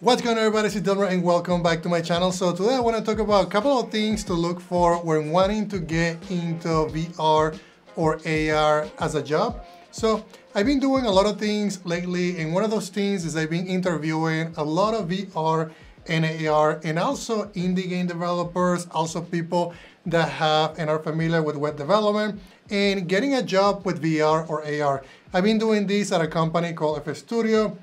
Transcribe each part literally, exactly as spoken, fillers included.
What's going on, everybody? It's Dilmer and welcome back to my channel. So today I want to talk about a couple of things to look for when wanting to get into V R or A R as a job. So I've been doing a lot of things lately, and one of those things is I've been interviewing a lot of V R and A R and also indie game developers, also people that have and are familiar with web development and getting a job with V R or A R. I've been doing this at a company called F S Studio,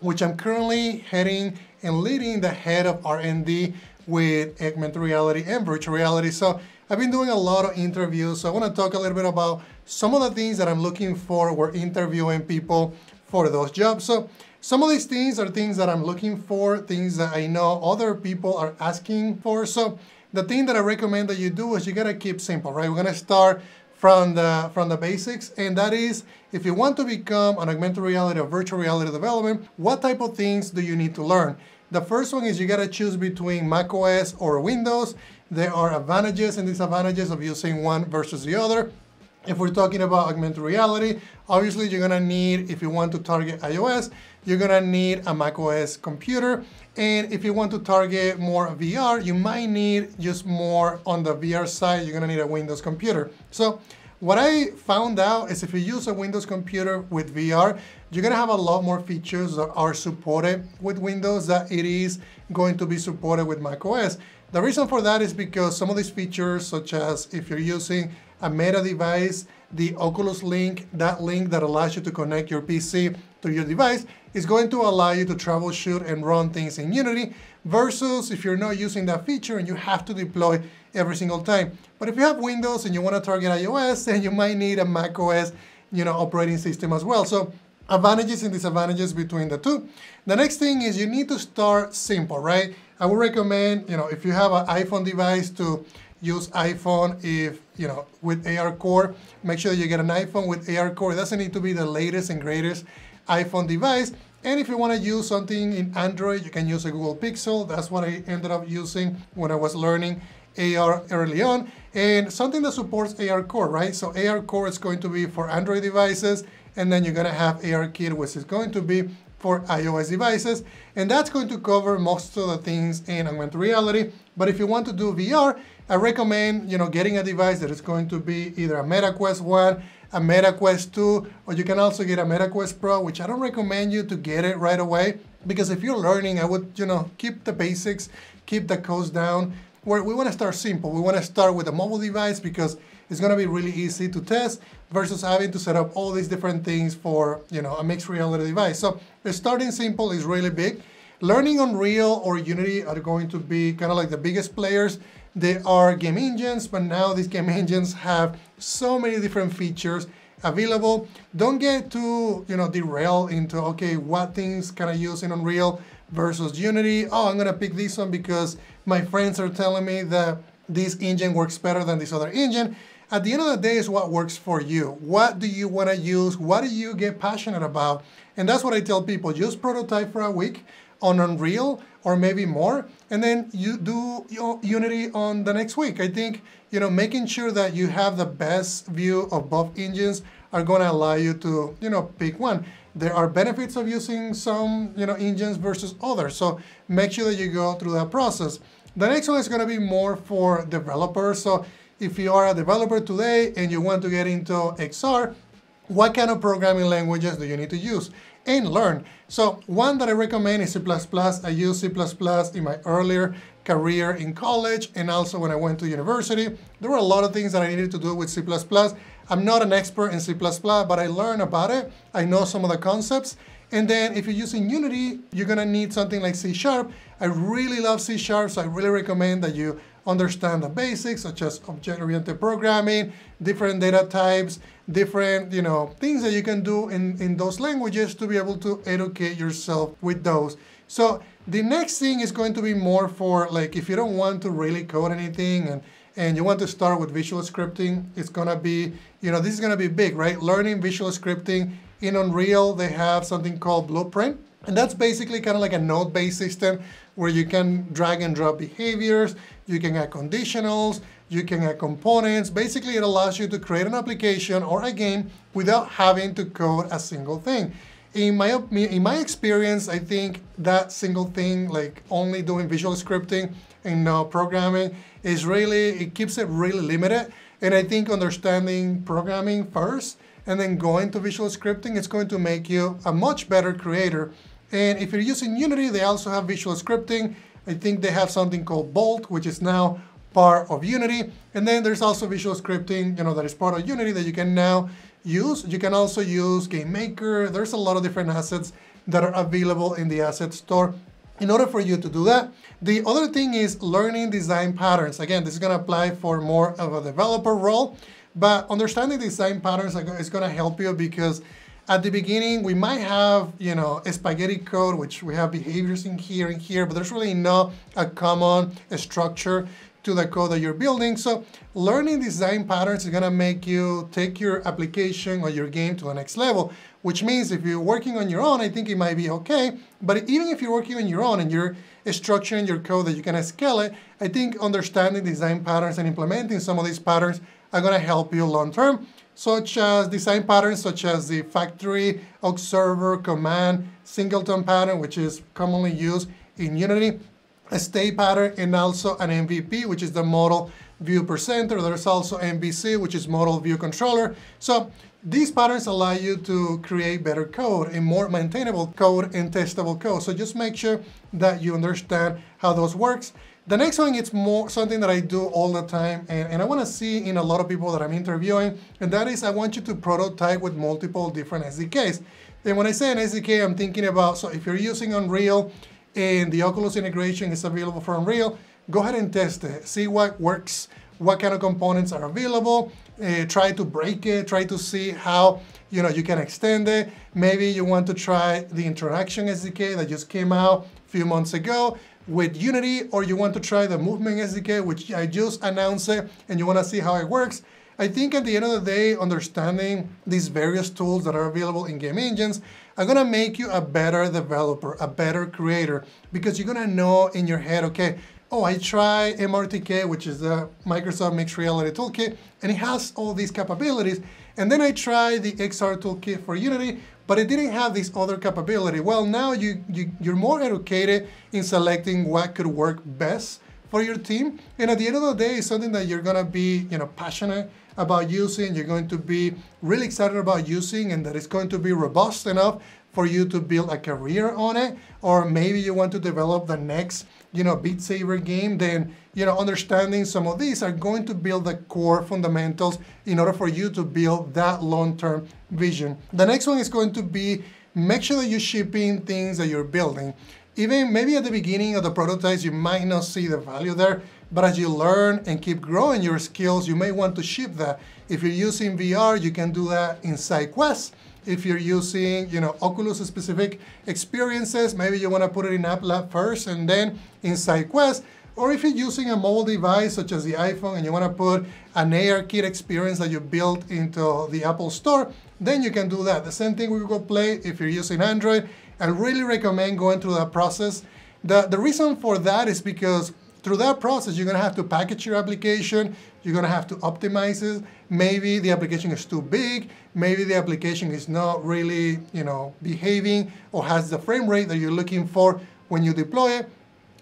which I'm currently heading and leading the head of R and D with augmented reality and virtual reality. So I've been doing a lot of interviews. So I want to talk a little bit about some of the things that I'm looking for when interviewing people for those jobs. So some of these things are things that I'm looking for, things that I know other people are asking for. So the thing that I recommend that you do is you got to keep simple, right? We're going to start from the, from the basics, and that is, if you want to become an augmented reality or virtual reality development, what type of things do you need to learn? The first one is you gotta choose between macOS or Windows. There are advantages and disadvantages of using one versus the other. If we're talking about augmented reality, obviously you're gonna need, if you want to target iOS, you're gonna need a macOS computer. And if you want to target more V R, you might need just more on the V R side, you're gonna need a Windows computer. So what I found out is if you use a Windows computer with V R, you're gonna have a lot more features that are supported with Windows than it is going to be supported with macOS. The reason for that is because some of these features, such as if you're using a Meta device, the Oculus Link, that link that allows you to connect your P C to your device, is going to allow you to troubleshoot and run things in Unity, versus if you're not using that feature and you have to deploy every single time. But if you have Windows and you want to target iOS, then you might need a macOS, you know, operating system as well. So advantages and disadvantages between the two. The next thing is you need to start simple, right? I would recommend, you know, if you have an iPhone device, to use iPhone. If, you know, with A R Core, make sure you get an iPhone with A R Core. It doesn't need to be the latest and greatest iPhone device. And if you want to use something in Android, you can use a Google Pixel. That's what I ended up using when I was learning A R early on. And something that supports A R Core, right? So A R Core is going to be for Android devices, and then you're going to have ARKit, which is going to be for iOS devices. And that's going to cover most of the things in augmented reality. But if you want to do V R, I recommend, you know, getting a device that is going to be either a Meta Quest one, a Meta Quest two, or you can also get a Meta Quest Pro, which I don't recommend you to get it right away, because if you're learning, I would, you know, keep the basics, keep the cost down. Where we want to start simple. We want to start with a mobile device because it's going to be really easy to test, versus having to set up all these different things for, you know, a mixed reality device. So starting simple is really big. Learning Unreal or Unity are going to be kind of like the biggest players. They are game engines, but now these game engines have so many different features available. Don't get too, you know, derailed into, okay, what things can I use in Unreal versus Unity? Oh, I'm gonna pick this one because my friends are telling me that this engine works better than this other engine. At the end of the day, is what works for you. What do you want to use? What do you get passionate about? And that's what I tell people. Just prototype for a week on Unreal or maybe more, and then you do your Unity on the next week. I think, you know, making sure that you have the best view of both engines are going to allow you to, you know, pick one. There are benefits of using some, you know, engines versus others. So make sure that you go through that process. The next one is going to be more for developers. So if you are a developer today and you want to get into X R, what kind of programming languages do you need to use and learn? So one that I recommend is C plus plus. I used C plus plus in my earlier career in college and also when I went to university. There were a lot of things that I needed to do with C plus plus. I'm not an expert in C plus plus, but I learned about it. I know some of the concepts. And then if you're using Unity, you're gonna need something like C Sharp. I really love C Sharp, so I really recommend that you understand the basics, such as object-oriented programming, different data types, different, you know, things that you can do in, in those languages to be able to educate yourself with those. So the next thing is going to be more for, like, if you don't want to really code anything and, and you want to start with visual scripting, it's gonna be, you know, this is gonna be big, right? Learning visual scripting. In Unreal, they have something called Blueprint, and that's basically kind of like a node-based system where you can drag and drop behaviors, you can add conditionals, you can add components. Basically, it allows you to create an application or a game without having to code a single thing. in my in my experience, I think that single thing, like only doing visual scripting and uh, programming, is really, it keeps it really limited. And I think understanding programming first and then going to visual scripting is going to make you a much better creator. And if you're using Unity, they also have visual scripting. I think they have something called Bolt, which is now part of Unity. And then there's also visual scripting, you know, that is part of Unity that you can now use. You can also use Game Maker. There's a lot of different assets that are available in the asset store in order for you to do that. The other thing is learning design patterns. Again, this is going to apply for more of a developer role, but understanding design patterns is going to help you, because at the beginning, we might have, you know, a spaghetti code, which we have behaviors in here and here, but there's really not a common structure to the code that you're building. So learning design patterns is going to make you take your application or your game to the next level, which means if you're working on your own, I think it might be okay. But even if you're working on your own and you're structuring your code that you can scale it, I think understanding design patterns and implementing some of these patterns are going to help you long term. Such as design patterns, such as the factory, observer, command, singleton pattern, which is commonly used in Unity, a state pattern, and also an M V P, which is the model view presenter. There's also M V C, which is model view controller. So these patterns allow you to create better code and more maintainable code and testable code. So just make sure that you understand how those works. The next one is more something that I do all the time, and, and I want to see in a lot of people that I'm interviewing, and that is I want you to prototype with multiple different S D Ks. And when I say an S D K, I'm thinking about, so if you're using Unreal and the Oculus integration is available for Unreal, go ahead and test it, see what works, what kind of components are available, uh, try to break it, try to see how you know you can extend it. Maybe you want to try the interaction S D K that just came out a few months ago with Unity, or you want to try the movement S D K, which I just announced it, and you want to see how it works. I think at the end of the day, understanding these various tools that are available in game engines are going to make you a better developer, a better creator, because you're going to know in your head, okay, oh, I try M R T K, which is the Microsoft Mixed Reality Toolkit, and it has all these capabilities. And then I try the X R Toolkit for Unity, but it didn't have this other capability. Well, now you, you, you're more educated in selecting what could work best for your team. And at the end of the day, it's something that you're going to be you know, passionate about using, you're going to be really excited about using, and that it's going to be robust enough for you to build a career on it. Or maybe you want to develop the next you know, Beat Saber game, then you know, understanding some of these are going to build the core fundamentals in order for you to build that long-term vision. The next one is going to be make sure that you're shipping things that you're building. Even maybe at the beginning of the prototypes, you might not see the value there, but as you learn and keep growing your skills, you may want to ship that. If you're using V R, you can do that in SideQuest. If you're using, you know, Oculus-specific experiences, maybe you want to put it in App Lab first and then in SideQuest. Or if you're using a mobile device such as the iPhone and you want to put an ARKit experience that you built into the Apple Store, then you can do that. The same thing with Google Play if you're using Android. I really recommend going through that process. The, the reason for that is because through that process, you're going to have to package your application. You're going to have to optimize it. Maybe the application is too big. Maybe the application is not really, you know, behaving or has the frame rate that you're looking for when you deploy it.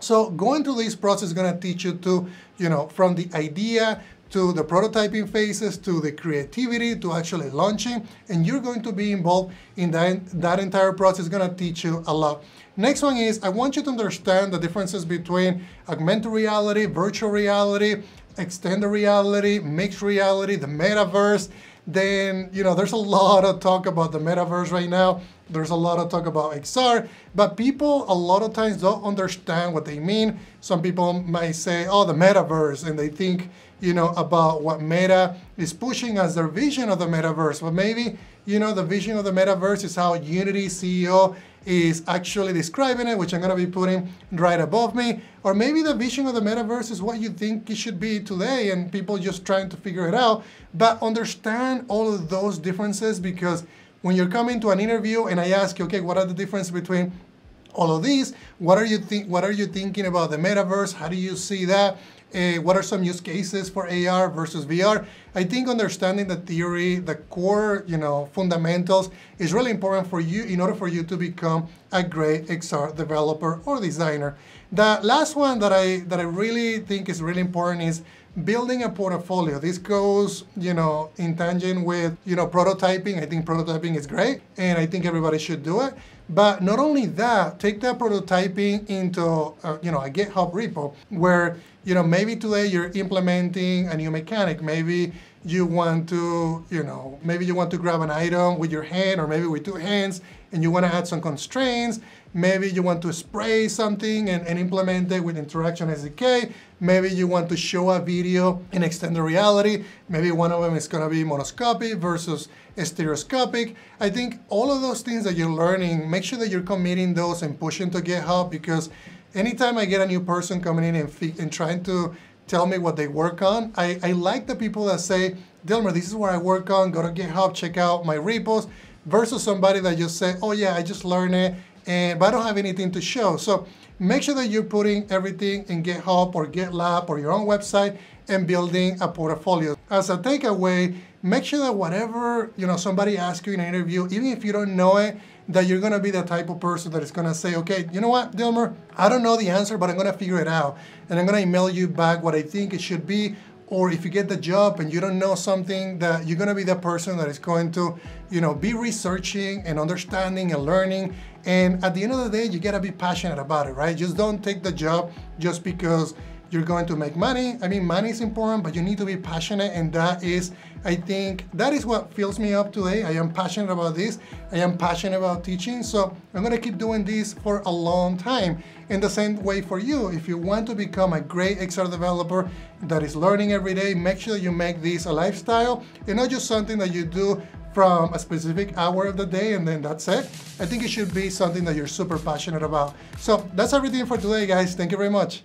So going through this process is going to teach you to, you know, from the idea to the prototyping phases, to the creativity, to actually launching, and you're going to be involved in that, that entire process. It's gonna teach you a lot. Next one is, I want you to understand the differences between augmented reality, virtual reality, extended reality, mixed reality, the metaverse. Then, you know, there's a lot of talk about the metaverse right now. There's a lot of talk about X R, but people a lot of times don't understand what they mean. Some people might say, oh, the metaverse, and they think, you know, about what Meta is pushing as their vision of the metaverse. But maybe, you know, the vision of the metaverse is how Unity C E O is actually describing it, which I'm gonna be putting right above me. Or maybe the vision of the metaverse is what you think it should be today and people just trying to figure it out. But understand all of those differences, because when you're coming to an interview and I ask you, okay, what are the differences between all of these? What are you, th what are you thinking about the metaverse? How do you see that? Uh, what are some use cases for A R versus V R? I think understanding the theory, the core, you know, fundamentals is really important for you in order for you to become a great X R developer or designer. The last one that I that I really think is really important is building a portfolio. This goes, you know, in tangent with, you know, prototyping. I think prototyping is great, and I think everybody should do it. But not only that, take that prototyping into, uh, you know, a GitHub repo where, you know, maybe today you're implementing a new mechanic. Maybe you want to, you know, maybe you want to grab an item with your hand or maybe with two hands, and you want to add some constraints. Maybe you want to spray something and, and implement it with Interaction S D K. Maybe you want to show a video in extended reality. Maybe one of them is going to be monoscopic versus stereoscopic. I think all of those things that you're learning, make sure that you're committing those and pushing to GitHub, because anytime I get a new person coming in and, and trying to tell me what they work on, I, I like the people that say, Dilmer, this is what I work on, go to GitHub, check out my repos, versus somebody that just said, oh yeah, I just learned it, and, but I don't have anything to show. So make sure that you're putting everything in GitHub or GitLab or your own website and building a portfolio. As a takeaway, make sure that whatever, you know, somebody asks you in an interview, even if you don't know it, that you're going to be the type of person that is going to say, okay, you know what, Dilmer, I don't know the answer, but I'm going to figure it out. And I'm going to email you back what I think it should be. Or if you get the job and you don't know something, that you're going to be the person that is going to, you know, be researching and understanding and learning. And at the end of the day, you got to be passionate about it, right? Just don't take the job just because you're going to make money. I mean, money is important, but you need to be passionate. And that is, I think, that is what fills me up today. I am passionate about this. I am passionate about teaching. So I'm going to keep doing this for a long time. In the same way for you, if you want to become a great X R developer that is learning every day, make sure you make this a lifestyle and not just something that you do from a specific hour of the day and then that's it. I think it should be something that you're super passionate about. So that's everything for today, guys. Thank you very much.